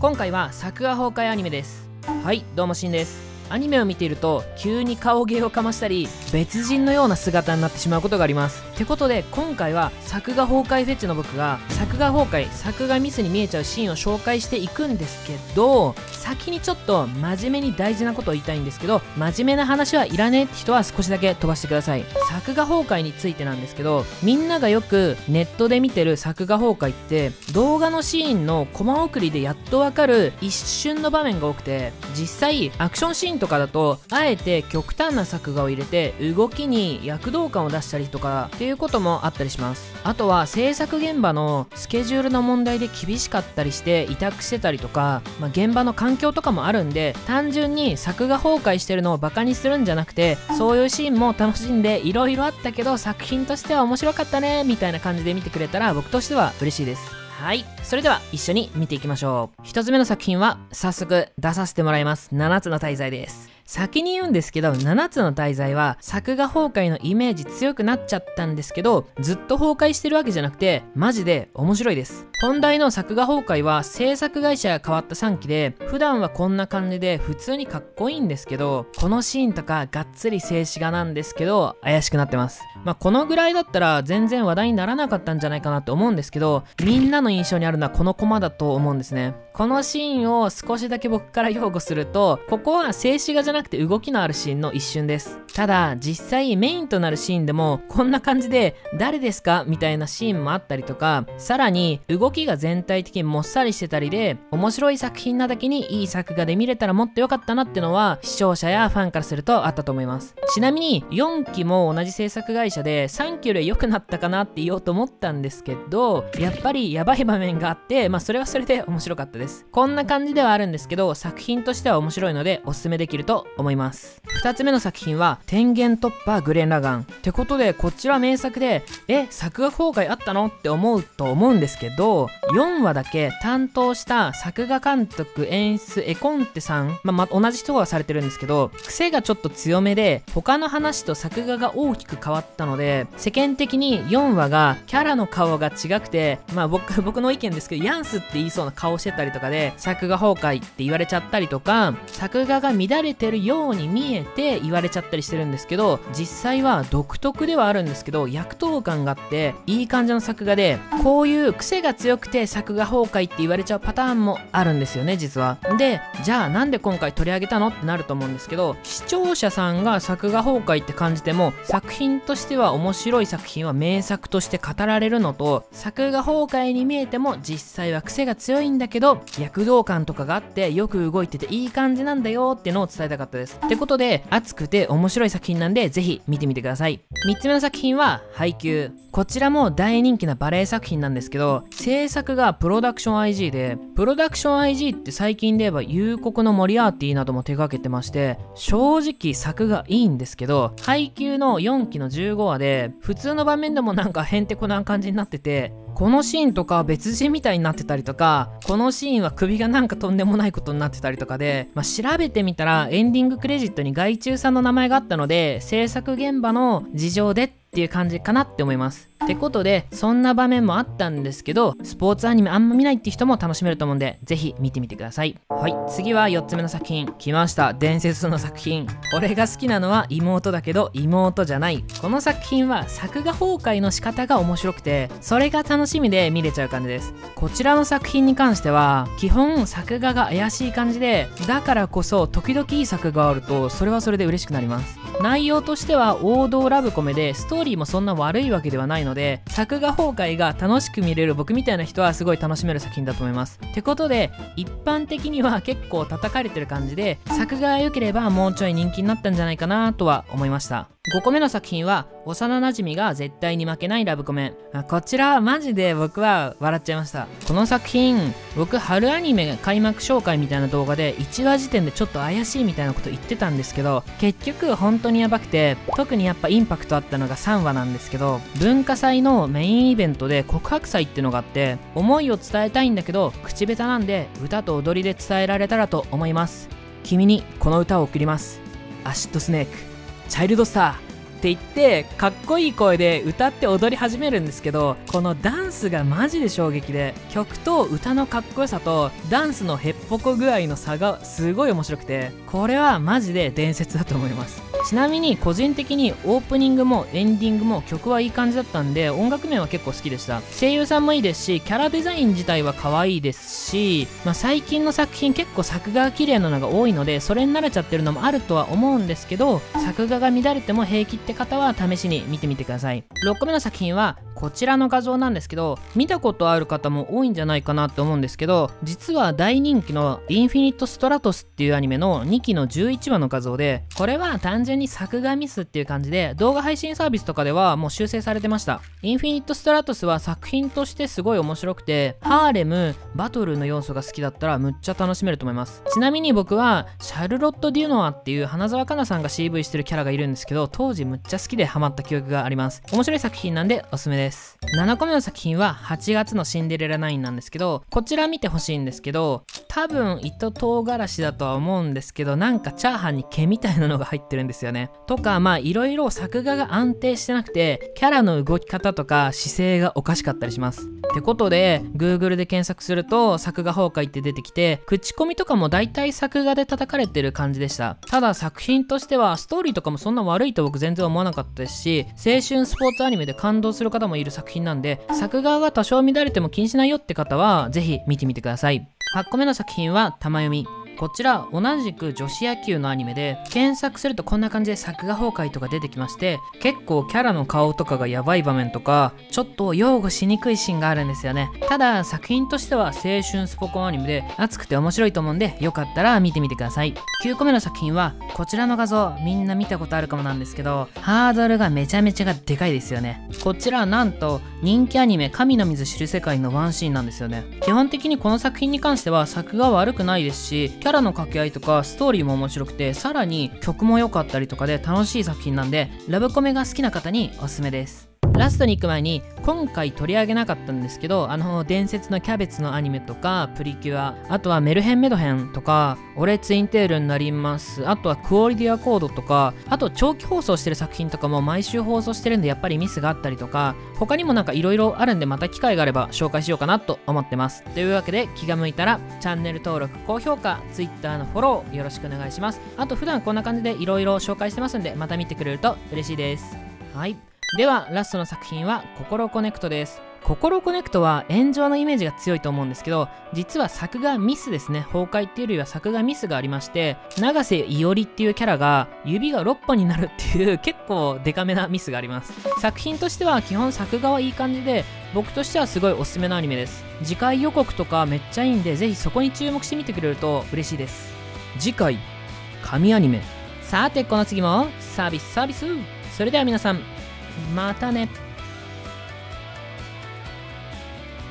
今回は作画崩壊アニメです。はい、どうもしんです。アニメを見ていると急に顔芸をかましたり別人のような姿になってしまうことがあります。ってことで今回は作画崩壊フェチの僕が作画崩壊、作画ミスに見えちゃうシーンを紹介していくんですけど、先にちょっと真面目に大事なことを言いたいんですけど、真面目な話はいらねえって人は少しだけ飛ばしてください。作画崩壊についてなんですけど、みんながよくネットで見てる作画崩壊って動画のシーンのコマ送りでやっとわかる一瞬の場面が多くて、実際アクションシーンとかだとあえて極端な作画を入れて動きに躍動感を出したりとかっていうこともあったりします。あとは制作現場のスケジュールの問題で厳しかったりして委託してたりとか、現場の環境とかもあるんで、単純に作画崩壊してるのをバカにするんじゃなくて、そういうシーンも楽しんでいろいろあったけど作品としては面白かったねみたいな感じで見てくれたら僕としては嬉しいです。はい、それでは一緒に見ていきましょう。1つ目の作品は早速出させてもらいます。7つの大罪です。先に言うんですけど、7つの大罪は作画崩壊のイメージ強くなっちゃったんですけど、ずっと崩壊してるわけじゃなくてマジで面白いです。本題の作画崩壊は制作会社が変わった3期で、普段はこんな感じで普通にかっこいいんですけど、このシーンとかがっつり静止画なんですけど怪しくなってます。このぐらいだったら全然話題にならなかったんじゃないかなと思うんですけど、みんなの印象にあるのはこのコマだと思うんですね。このシーンを少しだけ僕から擁護すると、ここは静止画じゃなくて動きのあるシーンの一瞬です。ただ実際メインとなるシーンでもこんな感じで誰ですかみたいなシーンもあったりとか、さらに動きが全体的にもっさりしてたりで、面白い作品なだけにいい作画で見れたらもっと良かったなってのは視聴者やファンからするとあったと思います。ちなみに4期も同じ制作会社で3期より良くなったかなって言おうと思ったんですけど、やっぱりやばい場面があって、それはそれで面白かったです。こんな感じではあるんですけど作品としては面白いのでおすすめできると思います。2つ目の作品は天元突破グレンラガンってことで、こちら名作で作画崩壊あったのって思うと思うんですけど、4話だけ担当した作画監督演出絵コンテさん、同じ人がされてるんですけど、癖がちょっと強めで他の話と作画が大きく変わったので、世間的に4話がキャラの顔が違くて、僕の意見ですけどヤンスって言いそうな顔してたりとかで作画崩壊って言われちゃったりとか、作画が乱れてるように見えて言われちゃったりしてるんですけど、実際は独特ではあるんですけど躍動感があっていい感じの作画で、こういう癖が強くて作画崩壊って言われちゃうパターンもあるんですよね実は。でじゃあなんで今回取り上げたのってなると思うんですけど、視聴者さんが作画崩壊って感じても作品としては面白い作品は名作として語られるのと、作画崩壊に見えても実際は癖が強いんだけど躍動感とかがあってよく動いてていい感じなんだよってのを伝えたかったです。ってことで熱くて面白い作品なんでぜひ見てみてください。3つ目の作品は配給。こちらも大人気なバレエ作品なんですけど、制作がプロダクション IG で、プロダクション IG って最近で言えば夕刻のモリアーティなども手掛けてまして、正直作がいいんですけど、配給の4期の15話で普通の場面でもなんかへんてこな感じになってて、このシーンとか別人みたいになってたりとか、このシーンは首がなんかとんでもないことになってたりとかで、調べてみたらエンディングクレジットに害虫さんの名前があったので制作現場の事情でっていう感じかなって思います。ってことでそんな場面もあったんですけど、スポーツアニメあんま見ないって人も楽しめると思うんでぜひ見てみてください。はい、次は4つ目の作品来ました。伝説の作品。俺が好きなのは妹だけど妹じゃない。この作品は作画崩壊の仕方が面白くて、それが楽しみで見れちゃう感じです。こちらの作品に関しては基本作画が怪しい感じで、だからこそ時々いい作画があるとそれはそれで嬉しくなります。内容としては王道ラブコメでストーリーもそんな悪いわけではないので、作画崩壊が楽しく見れる僕みたいな人はすごい楽しめる作品だと思います。ってことで一般的には結構叩かれてる感じで、作画が良ければもうちょい人気になったんじゃないかなとは思いました。5個目の作品は幼なじみが絶対に負けないラブコメ。こちらはマジで僕は笑っちゃいました。この作品僕春アニメ開幕紹介みたいな動画で1話時点でちょっと怪しいみたいなこと言ってたんですけど、結局本当にやばくて、特にやっぱインパクトあったのが3話なんですけど、文化祭のメインイベントで告白祭ってのがあって、思いを伝えたいんだけど口下手なんで歌と踊りで伝えられたらと思います。君にこの歌を贈ります。アシッドスネークチャイルドスターって言ってかっこいい声で歌って踊り始めるんですけど、このダンスがマジで衝撃で、曲と歌のかっこよさとダンスのへっぽこ具合の差がすごい面白くて、これはマジで伝説だと思います。ちなみに個人的にオープニングもエンディングも曲はいい感じだったんで、音楽面は結構好きでした。声優さんもいいですし、キャラデザイン自体は可愛いですし、最近の作品結構作画が綺麗なのが多いので、それに慣れちゃってるのもあるとは思うんですけど、作画が乱れても平気って方は試しに見てみてください。6個目の作品はこちらの画像なんですけど、見たことある方も多いんじゃないかなと思うんですけど、実は大人気のインフィニットストラトスっていうアニメの2期の11話の画像で、これは単純に作画ミスっていう感じで動画配信サービスとかではもう修正されてました。インフィニットストラトスは作品としてすごい面白くて、ハーレム、バトルの要素が好きだったらむっちゃ楽しめると思います。ちなみに僕はシャルロット・デュノアっていう花澤香菜さんが CV してるキャラがいるんですけど、当時むっちゃ好きでハマった記憶があります。面白い作品なんでおすすめです。7個目の作品は8月のシンデレラ9なんですけど、こちら見てほしいんですけど、多分糸唐辛子だとは思うんですけど、なんかチャーハンに毛みたいなのが入ってるんですよね。とかいろいろ作画が安定してなくて、キャラの動き方とか姿勢がおかしかったりします。ってことで Google で検索すると作画崩壊って出てきて、口コミとかも大体作画で叩かれてる感じでした。ただ作品としてはストーリーとかもそんな悪いと僕全然思わなかったですし、青春スポーツアニメで感動する方もいる作品なんで、作画が多少乱れても気にしないよって方はぜひ見てみてください。8個目の作品は玉読み。こちら同じく女子野球のアニメで、検索するとこんな感じで作画崩壊とか出てきまして、結構キャラの顔とかがやばい場面とかちょっと擁護しにくいシーンがあるんですよね。ただ作品としては青春スポコンアニメで熱くて面白いと思うんで、よかったら見てみてください。9個目の作品はこちらの画像、みんな見たことあるかもなんですけど、ハードルがめちゃめちゃでかいですよね。こちらなんと人気アニメ神の水知る世界のワンシーンなんですよね。基本的にこの作品に関しては作画悪くないですし、キャラの掛け合いとかストーリーも面白くて、さらに曲も良かったりとかで楽しい作品なんで、ラブコメが好きな方におすすめです。ラストに行く前に、今回取り上げなかったんですけど、伝説のキャベツのアニメとかプリキュア、あとはメルヘンメドヘンとか、俺ツインテールになります、あとはクオリティアコードとか、あと長期放送してる作品とかも毎週放送してるんで、やっぱりミスがあったりとか、他にもなんかいろいろあるんで、また機会があれば紹介しようかなと思ってます。というわけで、気が向いたらチャンネル登録、高評価、 Twitter のフォローよろしくお願いします。あと普段こんな感じでいろいろ紹介してますんで、また見てくれると嬉しいです。はい、ではラストの作品は心コネクトです。心コネクトは炎上のイメージが強いと思うんですけど、実は作画ミスですね。崩壊っていうよりは作画ミスがありまして、永瀬いおりっていうキャラが指が6本になるっていう結構デカめなミスがあります。作品としては基本作画はいい感じで、僕としてはすごいおすすめのアニメです。次回予告とかめっちゃいいんで、ぜひそこに注目してみてくれると嬉しいです。次回神アニメ。さてこの次もサービス。それでは皆さんまたね。